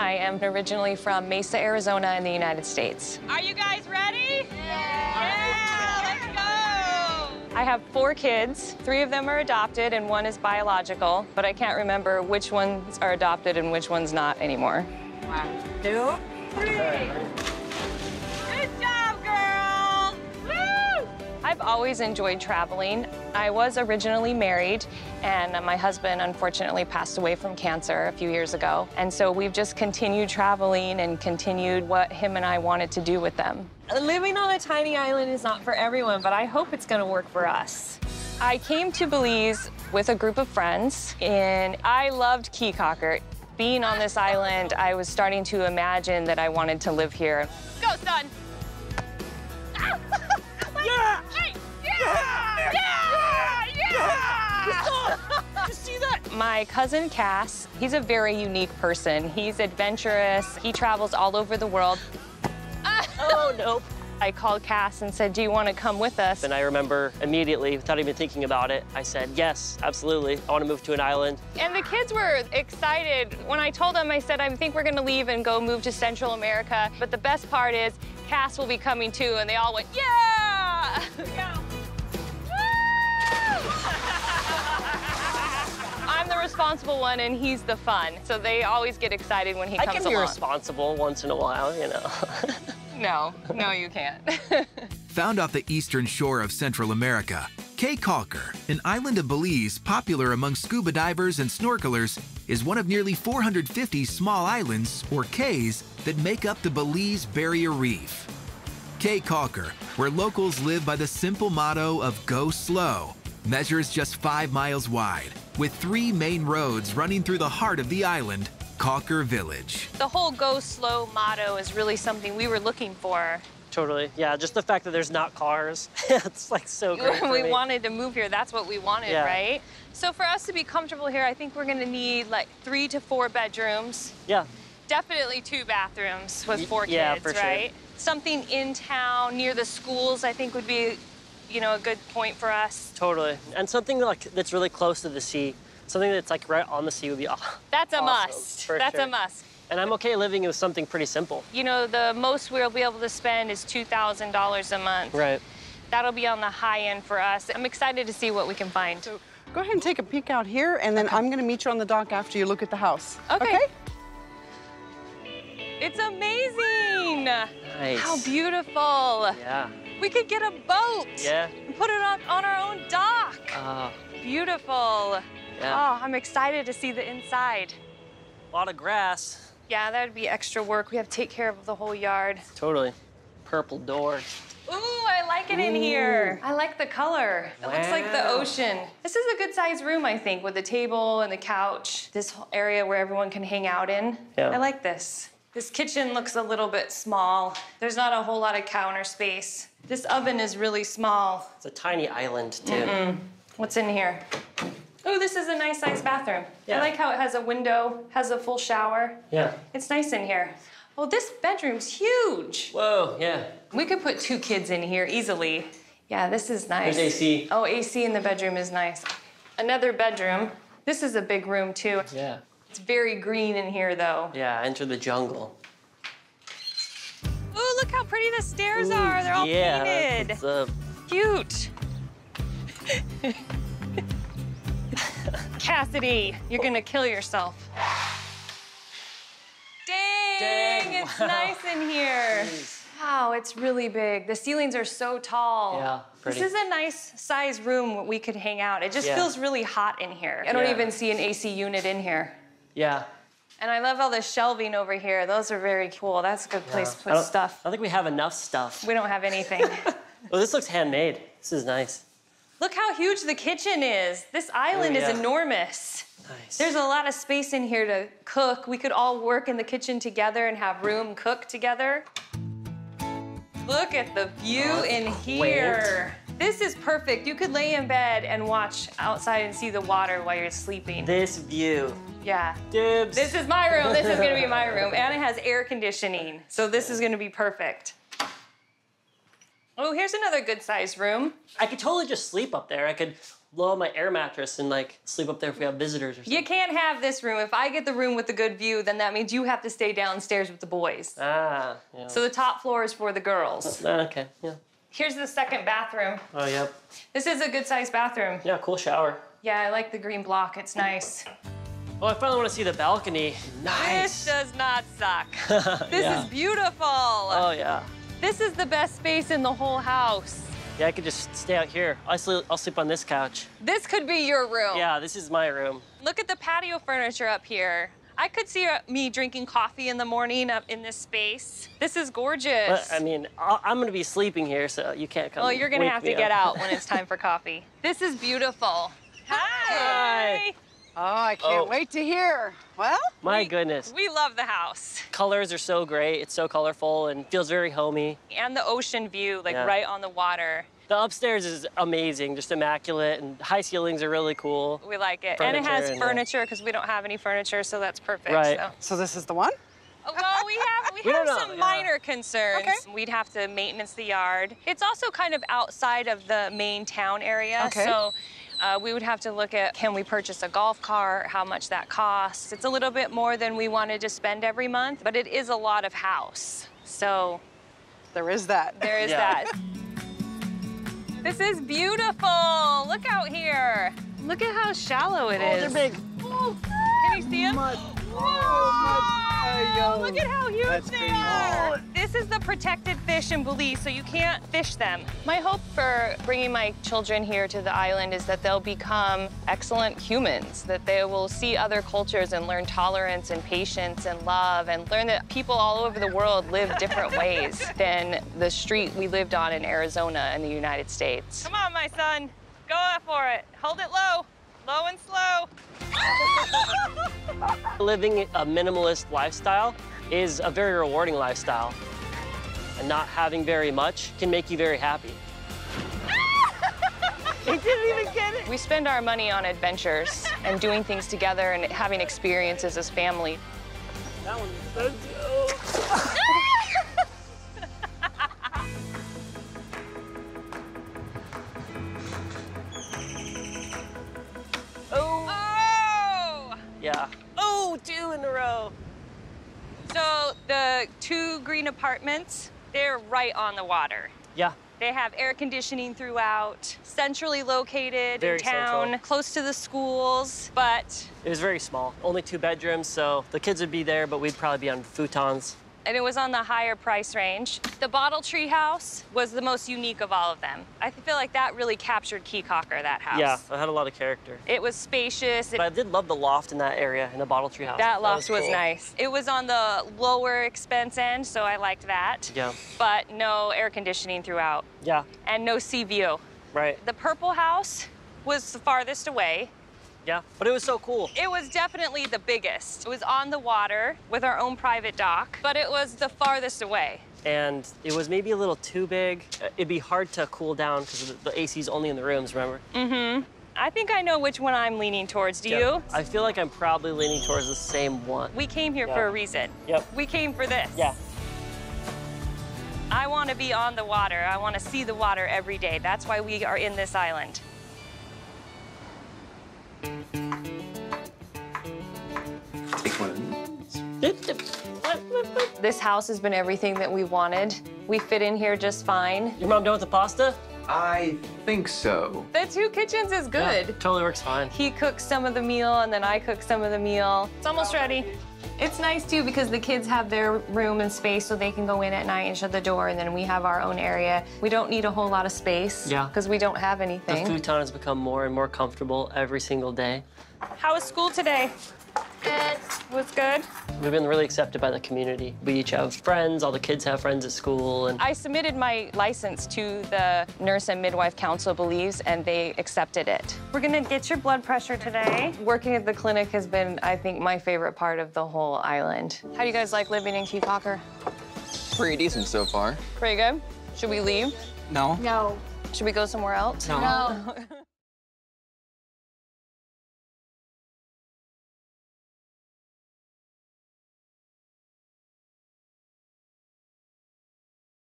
I am originally from Mesa, Arizona in the United States. Are you guys ready? Yeah! Let's go! I have 4 kids. 3 of them are adopted and 1 is biological, but I can't remember which ones are adopted and which ones not anymore. 1, 2, 3. I've always enjoyed traveling. I was originally married, and my husband unfortunately passed away from cancer a few years ago. And so we've just continued traveling and continued what him and I wanted to do with them. Living on a tiny island is not for everyone, but I hope it's gonna work for us. I came to Belize with a group of friends, and I loved Caye Caulker. Being on this island, I was starting to imagine that I wanted to live here. Go, son. Yeah! Hey! Yeah! Yeah! Yeah! Yeah! Yeah! Yeah! You see that? My cousin Cass, he's a very unique person. He's adventurous. He travels all over the world. Oh, nope. I called Cass and said, do you want to come with us? And I remember immediately, without even thinking about it, I said, yes, absolutely. I want to move to an island. And the kids were excited. When I told them, I said, I think we're going to leave and go move to Central America. But the best part is, Cass will be coming too. And they all went, yeah! Yeah. I'm the responsible one and he's the fun. So they always get excited when he comes along. I can be responsible once in a while, you know. No, no, you can't. Found off the eastern shore of Central America, Caye Caulker, an island of Belize popular among scuba divers and snorkelers, is one of nearly 450 small islands, or cays, that make up the Belize Barrier Reef. Caye Caulker, where locals live by the simple motto of go slow, measures just 5 miles wide, with 3 main roads running through the heart of the island, Caulker Village. The whole go slow motto is really something we were looking for. Totally, yeah, just the fact that there's not cars, it's like so great. When we wanted to move here, that's what we wanted, yeah. Right? So for us to be comfortable here, I think we're gonna need like 3 to 4 bedrooms. Yeah. Definitely 2 bathrooms with 4 kids, yeah, for right? Sure. Something in town, near the schools, I think would be, you know, a good point for us. Totally, and something like that's really close to the sea. Something that's like right on the sea would be awesome. That's a must. That's a must. And I'm okay living with something pretty simple. You know, the most we'll be able to spend is $2,000 a month. Right. That'll be on the high end for us. I'm excited to see what we can find. So go ahead and take a peek out here, and then I'm gonna meet you on the dock after you look at the house. Okay. It's amazing. Nice. How beautiful. Yeah. We could get a boat. Yeah. And put it on our own dock. Beautiful. Yeah. Oh, I'm excited to see the inside. A lot of grass. Yeah, that would be extra work. We have to take care of the whole yard. Totally. Purple doors. Ooh, I like it in here. I like the color. Wow. It looks like the ocean. This is a good-sized room, I think, with the table and the couch. This whole area where everyone can hang out in. Yeah. I like this. This kitchen looks a little bit small. There's not a whole lot of counter space. This oven is really small. It's a tiny island, too. Mm-mm. What's in here? Oh, this is a nice size bathroom. Yeah. I like how it has a window, has a full shower. Yeah. It's nice in here. Well, this bedroom's huge. Whoa, yeah. We could put 2 kids in here easily. Yeah, this is nice. There's AC. Oh, AC in the bedroom is nice. Another bedroom. This is a big room too. Yeah. It's very green in here though. Yeah, enter the jungle. Ooh, look how pretty the stairs are. They're all painted. That's cute. Cassidy, you're gonna kill yourself. Dang, it's nice in here. Jeez. Wow, it's really big. The ceilings are so tall. Yeah, pretty. This is a nice size room we could hang out. It just feels really hot in here. I don't even see an AC unit in here. Yeah. And I love all the shelving over here. Those are very cool. That's a good place to put stuff. I don't think we have enough stuff. We don't have anything. Well, this looks handmade. This is nice. Look how huge the kitchen is. This island is enormous. Nice. There's a lot of space in here to cook. We could all work in the kitchen together and have room cook together. Look at the view in here. This is perfect. You could lay in bed and watch outside and see the water while you're sleeping. This view. Yeah. Dibs. This is my room. This is gonna be my room. And it has air conditioning. So this is gonna be perfect. Oh, here's another good-sized room. I could totally just sleep up there. I could blow up my air mattress and like sleep up there if we have visitors or something. You can't have this room. If I get the room with the good view, then that means you have to stay downstairs with the boys. Ah, yeah. So the top floor is for the girls. Okay, yeah. Here's the second bathroom. Oh, yep. This is a good-sized bathroom. Yeah, cool shower. Yeah, I like the green block. It's nice. Oh, I finally want to see the balcony. Nice. This does not suck. This yeah. is beautiful. Oh, yeah. This is the best space in the whole house. Yeah, I could just stay out here. I'll sleep on this couch. This could be your room. Yeah, this is my room. Look at the patio furniture up here. I could see me drinking coffee in the morning up in this space. This is gorgeous. But, I mean, I'm going to be sleeping here, so you can't come. Well, you're going to have to get out when it's time for coffee. This is beautiful. Hi. Hi. Oh, I can't wait to hear. Well, my goodness. We love the house. Colors are so great. It's so colorful and feels very homey. And the ocean view, like right on the water. The upstairs is amazing, just immaculate, and high ceilings are really cool. We like it. Furniture, and it has furniture, because we don't have any furniture, so that's perfect. Right. So this is the one? Well, we have some minor concerns. Okay. We'd have to maintenance the yard. It's also kind of outside of the main town area, so we would have to look at, can we purchase a golf cart, how much that costs. It's a little bit more than we wanted to spend every month, but it is a lot of house, so. There is that. There is that. This is beautiful. Look out here. Look at how shallow it is. Oh, they're big. Oh, can you see them? Whoa! Look at how huge they are. This is the protected fish in Belize, so you can't fish them. My hope for bringing my children here to the island is that they'll become excellent humans, that they will see other cultures and learn tolerance and patience and love and learn that people all over the world live different ways than the street we lived on in Arizona in the United States. Come on, my son. Go for it. Hold it low. Low and slow. Living a minimalist lifestyle is a very rewarding lifestyle. And not having very much can make you very happy. He didn't even get it. We spend our money on adventures and doing things together and having experiences as family. That one's so Yeah. Oh, 2 in a row. So the 2 green apartments, they're right on the water. Yeah. They have air conditioning throughout, centrally located in town, close to the schools, but... It was very small, only 2 bedrooms, so the kids would be there, but we'd probably be on futons. And it was on the higher price range. The Bottle Tree House was the most unique of all of them. I feel like that really captured Caye Caulker, that house. Yeah, it had a lot of character. It was spacious. But I did love the loft in that area, in the Bottle Tree House. That loft was cool. Nice. It was on the lower expense end, so I liked that. Yeah. But no air conditioning throughout. Yeah. And no sea view. Right. The Purple House was the farthest away. Yeah, but it was so cool. It was definitely the biggest. It was on the water with our own private dock, but it was the farthest away. And it was maybe a little too big. It'd be hard to cool down because the AC's only in the rooms, remember? Mm-hmm. I think I know which one I'm leaning towards. Do you? I feel like I'm probably leaning towards the same one. We came here for a reason. Yep. We came for this. Yeah. I want to be on the water. I want to see the water every day. That's why we are in this island. This house has been everything that we wanted. We fit in here just fine. Your mom done with the pasta? I think so. The 2 kitchens is good. Yeah, totally works fine. He cooks some of the meal and then I cook some of the meal. It's almost ready. It's nice too because the kids have their room and space so they can go in at night and shut the door, and then we have our own area. We don't need a whole lot of space because we don't have anything. The futon has become more and more comfortable every single day. How was school today? Good. Was good? We've been really accepted by the community. We each have friends, all the kids have friends at school. And I submitted my license to the Nurse and Midwife Council of Belize, and they accepted it. We're gonna get your blood pressure today. Working at the clinic has been, I think, my favorite part of the whole island. How do you guys like living in Caye Caulker? Pretty decent so far. Pretty good? Should we leave? No. No. Should we go somewhere else? No. No.